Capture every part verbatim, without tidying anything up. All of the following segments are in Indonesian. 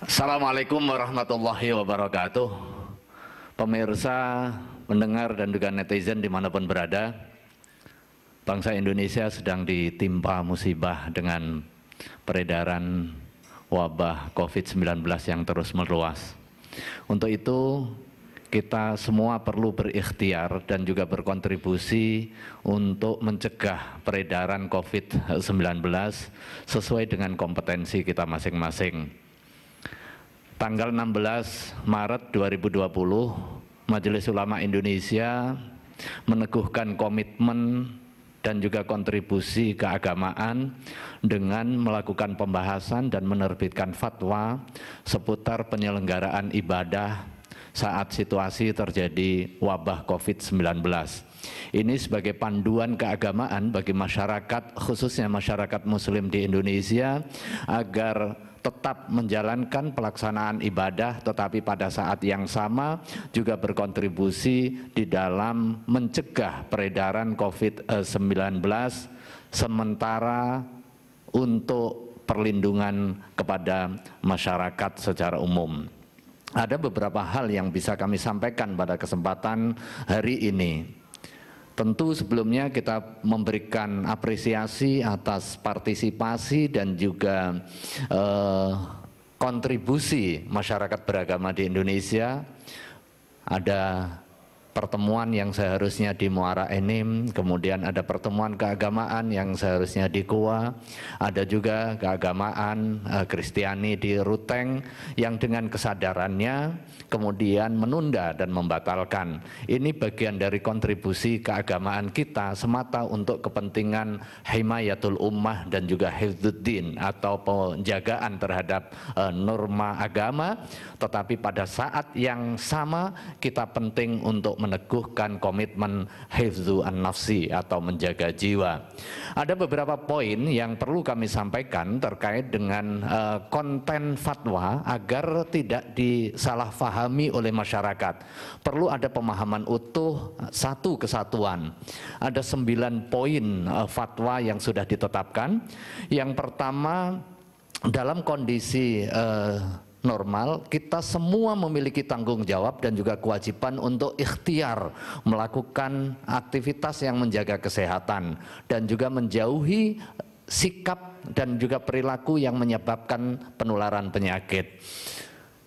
Assalamualaikum warahmatullahi wabarakatuh. Pemirsa, pendengar dan juga netizen dimanapun berada, bangsa Indonesia sedang ditimpa musibah dengan peredaran wabah covid sembilan belas yang terus meluas. Untuk itu kita semua perlu berikhtiar dan juga berkontribusi untuk mencegah peredaran covid sembilan belas sesuai dengan kompetensi kita masing-masing. Tanggal enam belas Maret dua ribu dua puluh, Majelis Ulama Indonesia meneguhkan komitmen dan juga kontribusi keagamaan dengan melakukan pembahasan dan menerbitkan fatwa seputar penyelenggaraan ibadah saat situasi terjadi wabah covid sembilan belas. Ini sebagai panduan keagamaan bagi masyarakat, khususnya masyarakat muslim di Indonesia, agar tetap menjalankan pelaksanaan ibadah, tetapi pada saat yang sama juga berkontribusi di dalam mencegah peredaran covid sembilan belas, sementara untuk perlindungan kepada masyarakat secara umum. Ada beberapa hal yang bisa kami sampaikan pada kesempatan hari ini. Tentu sebelumnya kita memberikan apresiasi atas partisipasi dan juga eh, kontribusi masyarakat beragama di Indonesia. Ada pertemuan yang seharusnya di Muara Enim, kemudian ada pertemuan keagamaan yang seharusnya di Kua, ada juga keagamaan eh, Kristiani di Ruteng yang dengan kesadarannya kemudian menunda dan membatalkan. Ini bagian dari kontribusi keagamaan kita semata untuk kepentingan Himayatul Ummah dan juga Hifdzuddin atau penjagaan terhadap e, norma agama, tetapi pada saat yang sama kita penting untuk meneguhkan komitmen hifdzu an-nafsi atau menjaga jiwa. Ada beberapa poin yang perlu kami sampaikan terkait dengan e, konten fatwa agar tidak disalahfahami oleh masyarakat. Perlu ada pemahaman utuh satu kesatuan. Ada sembilan poin fatwa yang sudah ditetapkan. Yang pertama, dalam kondisi eh, normal, kita semua memiliki tanggung jawab dan juga kewajiban untuk ikhtiar melakukan aktivitas yang menjaga kesehatan dan juga menjauhi sikap dan juga perilaku yang menyebabkan penularan penyakit.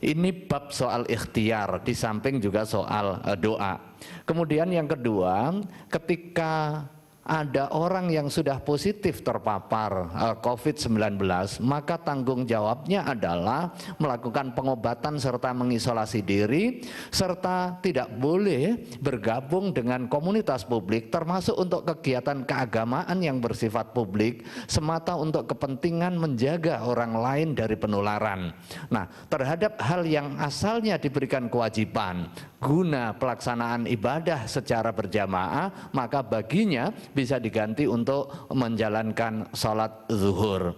Ini bab soal ikhtiar, di samping juga soal doa. Kemudian yang kedua, ketika ada orang yang sudah positif terpapar covid sembilan belas, maka tanggung jawabnya adalah melakukan pengobatan serta mengisolasi diri, serta tidak boleh bergabung dengan komunitas publik, termasuk untuk kegiatan keagamaan yang bersifat publik, semata untuk kepentingan menjaga orang lain dari penularan. Nah, terhadap hal yang asalnya diberikan kewajiban guna pelaksanaan ibadah secara berjamaah, maka baginya bisa diganti untuk menjalankan sholat zuhur.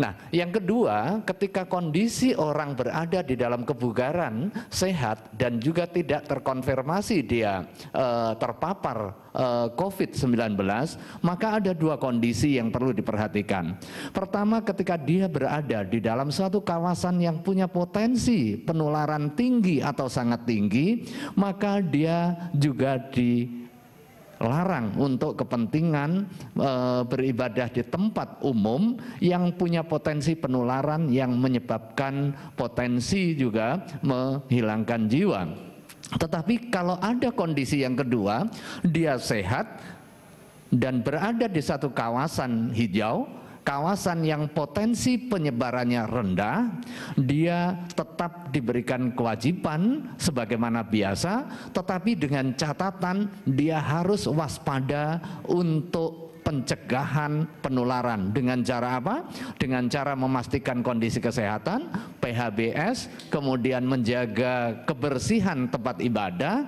Nah, yang kedua, ketika kondisi orang berada di dalam kebugaran, sehat, dan juga tidak terkonfirmasi dia eh, terpapar eh, covid sembilan belas, maka ada dua kondisi yang perlu diperhatikan. Pertama, ketika dia berada di dalam suatu kawasan yang punya potensi penularan tinggi atau sangat tinggi, maka dia juga dilarang untuk kepentingan e, beribadah di tempat umum yang punya potensi penularan yang menyebabkan potensi juga menghilangkan jiwa. Tetapi kalau ada kondisi yang kedua, dia sehat dan berada di satu kawasan hijau, kawasan yang potensi penyebarannya rendah, dia tetap diberikan kewajiban sebagaimana biasa, tetapi dengan catatan dia harus waspada untuk pencegahan penularan. Dengan cara apa? Dengan cara memastikan kondisi kesehatan, P H B S, kemudian menjaga kebersihan tempat ibadah,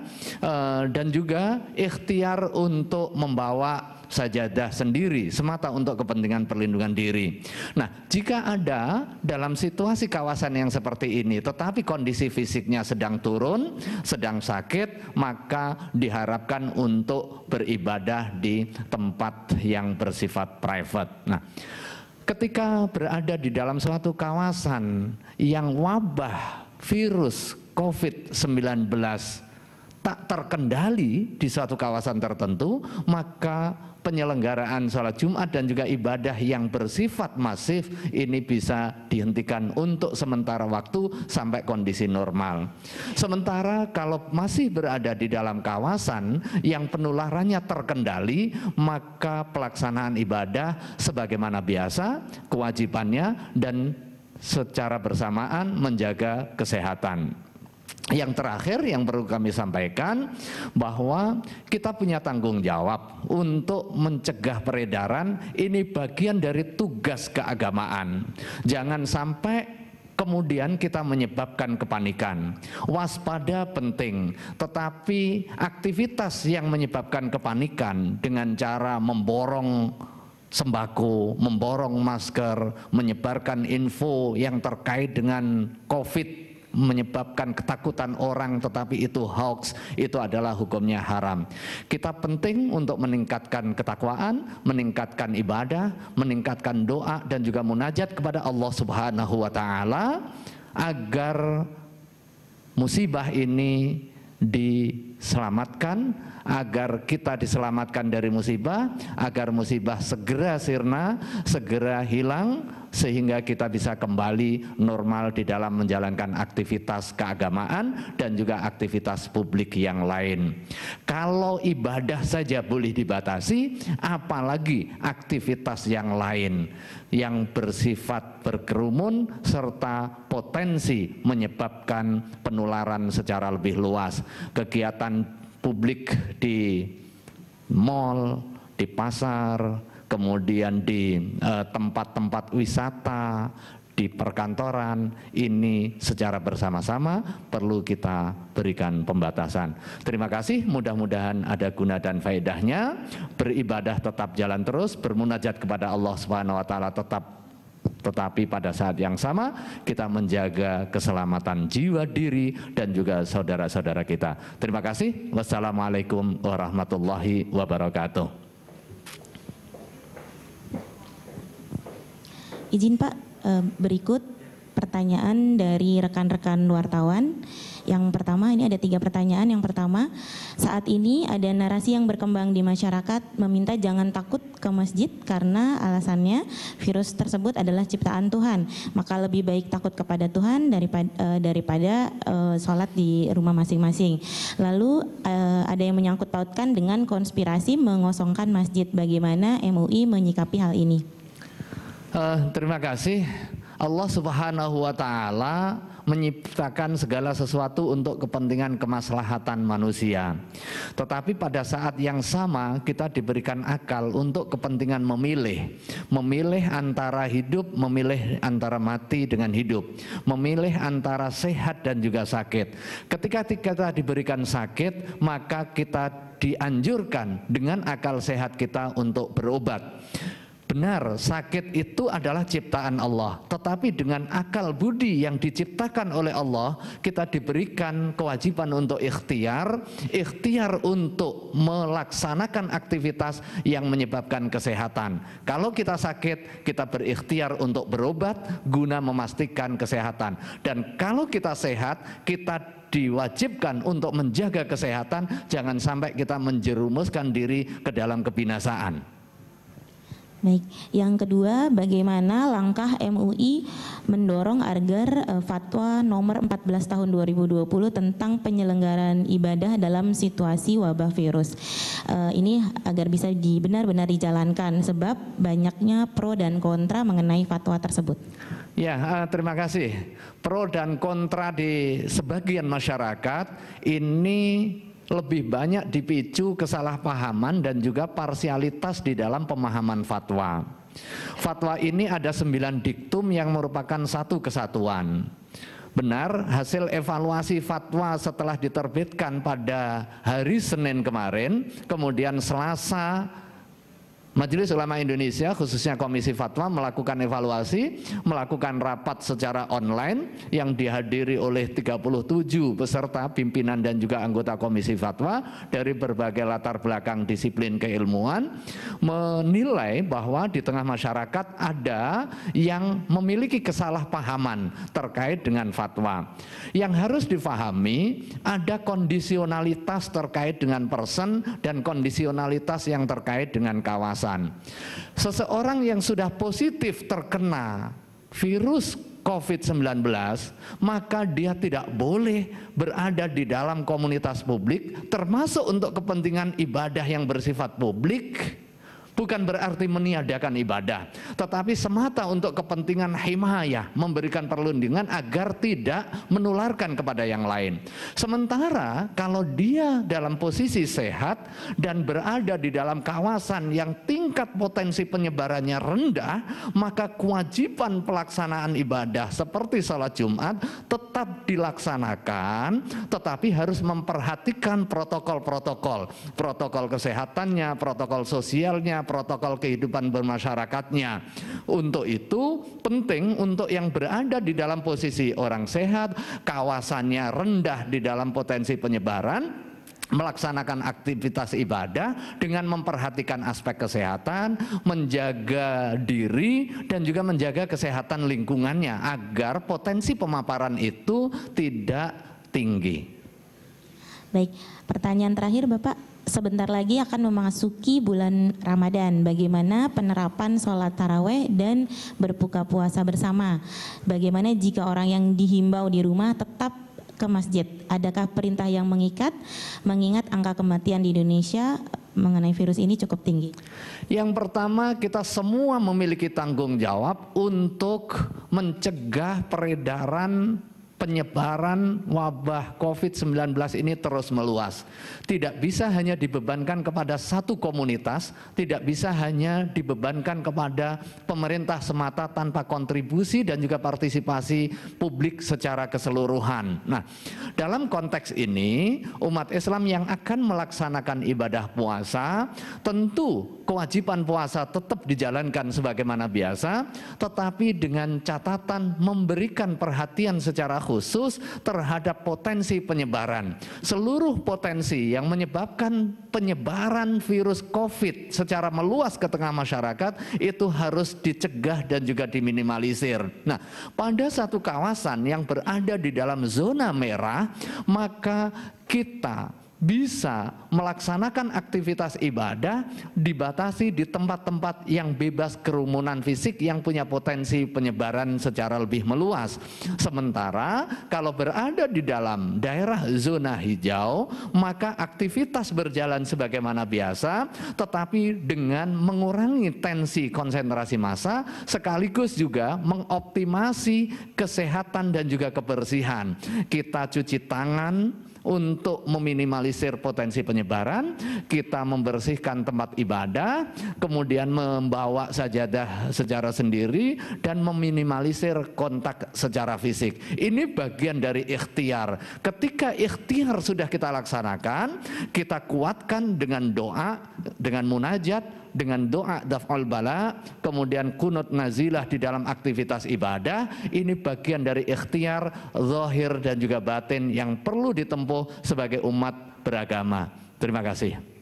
dan juga ikhtiar untuk membawa sajadah sendiri semata untuk kepentingan perlindungan diri. Nah, jika ada dalam situasi kawasan yang seperti ini tetapi kondisi fisiknya sedang turun, sedang sakit, maka diharapkan untuk beribadah di tempat yang bersifat private. Nah, Ketika berada di dalam suatu kawasan yang wabah virus COVID sembilan belas tak terkendali di suatu kawasan tertentu, maka penyelenggaraan sholat Jumat dan juga ibadah yang bersifat masif ini bisa dihentikan untuk sementara waktu sampai kondisi normal. Sementara kalau masih berada di dalam kawasan yang penularannya terkendali, maka pelaksanaan ibadah sebagaimana biasa kewajibannya dan secara bersamaan menjaga kesehatan. Yang terakhir yang perlu kami sampaikan bahwa kita punya tanggung jawab untuk mencegah peredaran, ini bagian dari tugas keagamaan. Jangan sampai kemudian kita menyebabkan kepanikan. Waspada penting, tetapi aktivitas yang menyebabkan kepanikan dengan cara memborong sembako, memborong masker, menyebarkan info yang terkait dengan COVID sembilan belas, menyebabkan ketakutan orang tetapi itu hoax, itu adalah hukumnya haram. Kita penting untuk meningkatkan ketakwaan, meningkatkan ibadah, meningkatkan doa dan juga munajat kepada Allah Subhanahu wa Ta'ala agar musibah ini diselamatkan, agar kita diselamatkan dari musibah, agar musibah segera sirna, segera hilang, sehingga kita bisa kembali normal di dalam menjalankan aktivitas keagamaan dan juga aktivitas publik yang lain. Kalau ibadah saja boleh dibatasi, apalagi aktivitas yang lain yang bersifat berkerumun serta potensi menyebabkan penularan secara lebih luas. Kegiatan publik di mal, di pasar, kemudian di tempat-tempat eh, wisata, di perkantoran, ini secara bersama-sama perlu kita berikan pembatasan. Terima kasih, mudah-mudahan ada guna dan faedahnya. Beribadah tetap jalan terus, bermunajat kepada Allah Subhanahu wa Ta'ala tetap, tetapi pada saat yang sama kita menjaga keselamatan jiwa diri dan juga saudara-saudara kita. Terima kasih. Wassalamualaikum warahmatullahi wabarakatuh. Izin Pak, berikut pertanyaan dari rekan-rekan wartawan. Yang pertama, ini ada tiga pertanyaan. Yang pertama, saat ini ada narasi yang berkembang di masyarakat meminta jangan takut ke masjid karena alasannya virus tersebut adalah ciptaan Tuhan. Maka lebih baik takut kepada Tuhan daripada, eh, daripada eh, sholat di rumah masing-masing. Lalu eh, ada yang menyangkut pautkan dengan konspirasi mengosongkan masjid. Bagaimana M U I menyikapi hal ini? Uh, terima kasih. Allah Subhanahu wa Ta'ala menciptakan segala sesuatu untuk kepentingan kemaslahatan manusia. Tetapi pada saat yang sama kita diberikan akal untuk kepentingan memilih. Memilih antara hidup, memilih antara mati dengan hidup. Memilih antara sehat dan juga sakit. Ketika kita diberikan sakit, maka kita dianjurkan dengan akal sehat kita untuk berobat. Benar, sakit itu adalah ciptaan Allah, tetapi dengan akal budi yang diciptakan oleh Allah, kita diberikan kewajiban untuk ikhtiar, ikhtiar untuk melaksanakan aktivitas yang menyebabkan kesehatan. Kalau kita sakit, kita berikhtiar untuk berobat guna memastikan kesehatan. Dan kalau kita sehat, kita diwajibkan untuk menjaga kesehatan, jangan sampai kita menjerumuskan diri ke dalam kebinasaan. Baik, yang kedua, bagaimana langkah M U I mendorong agar fatwa nomor empat belas tahun dua ribu dua puluh tentang penyelenggaraan ibadah dalam situasi wabah virus ini agar bisa benar-benar dijalankan sebab banyaknya pro dan kontra mengenai fatwa tersebut? Ya, terima kasih. Pro dan kontra di sebagian masyarakat ini lebih banyak dipicu kesalahpahaman dan juga parsialitas di dalam pemahaman fatwa. Fatwa ini ada sembilan diktum yang merupakan satu kesatuan. Benar, hasil evaluasi fatwa setelah diterbitkan pada hari Senin kemarin, kemudian Selasa Majelis Ulama Indonesia khususnya Komisi Fatwa melakukan evaluasi, melakukan rapat secara online yang dihadiri oleh tiga puluh tujuh peserta pimpinan dan juga anggota Komisi Fatwa dari berbagai latar belakang disiplin keilmuan, menilai bahwa di tengah masyarakat ada yang memiliki kesalahpahaman terkait dengan fatwa. Yang harus difahami ada kondisionalitas terkait dengan person dan kondisionalitas yang terkait dengan kawasan. Seseorang yang sudah positif terkena virus covid sembilan belas, maka dia tidak boleh berada di dalam komunitas publik, termasuk untuk kepentingan ibadah yang bersifat publik. Bukan berarti meniadakan ibadah, tetapi semata untuk kepentingan himayah, memberikan perlindungan agar tidak menularkan kepada yang lain. Sementara kalau dia dalam posisi sehat dan berada di dalam kawasan yang tingkat potensi penyebarannya rendah, maka kewajiban pelaksanaan ibadah seperti sholat Jumat tetap dilaksanakan, tetapi harus memperhatikan protokol-protokol, protokol kesehatannya, protokol sosialnya, protokol kehidupan bermasyarakatnya. Untuk itu penting untuk yang berada di dalam posisi orang sehat, kawasannya rendah di dalam potensi penyebaran, melaksanakan aktivitas ibadah dengan memperhatikan aspek kesehatan, menjaga diri dan juga menjaga kesehatan lingkungannya agar potensi pemaparan itu tidak tinggi. Baik, pertanyaan terakhir Bapak. Sebentar lagi akan memasuki bulan Ramadan. Bagaimana penerapan sholat taraweh dan berbuka puasa bersama? Bagaimana jika orang yang dihimbau di rumah tetap ke masjid? Adakah perintah yang mengikat mengingat angka kematian di Indonesia mengenai virus ini cukup tinggi? Yang pertama, kita semua memiliki tanggung jawab untuk mencegah peredaran penyebaran wabah covid sembilan belas ini terus meluas. Tidak bisa hanya dibebankan kepada satu komunitas, tidak bisa hanya dibebankan kepada pemerintah semata tanpa kontribusi dan juga partisipasi publik secara keseluruhan. Nah, dalam konteks ini umat Islam yang akan melaksanakan ibadah puasa, tentu kewajiban puasa tetap dijalankan sebagaimana biasa, tetapi dengan catatan memberikan perhatian secara khusus khusus terhadap potensi penyebaran. Seluruh potensi yang menyebabkan penyebaran virus COVID secara meluas ke tengah masyarakat itu harus dicegah dan juga diminimalisir. Nah, pada satu kawasan yang berada di dalam zona merah, maka kita bisa melaksanakan aktivitas ibadah dibatasi di tempat-tempat yang bebas kerumunan fisik yang punya potensi penyebaran secara lebih meluas. Sementara kalau berada di dalam daerah zona hijau, maka aktivitas berjalan sebagaimana biasa, tetapi dengan mengurangi tensi konsentrasi massa, sekaligus juga mengoptimasi kesehatan dan juga kebersihan. Kita cuci tangan untuk meminimalisir potensi penyebaran, kita membersihkan tempat ibadah, kemudian membawa sajadah secara sendiri dan meminimalisir kontak secara fisik. Ini bagian dari ikhtiar. Ketika ikhtiar sudah kita laksanakan, kita kuatkan dengan doa, dengan munajat, dengan doa daf'ul bala, kemudian kunut nazilah di dalam aktivitas ibadah. Ini bagian dari ikhtiar zahir dan juga batin yang perlu ditempuh sebagai umat beragama. Terima kasih.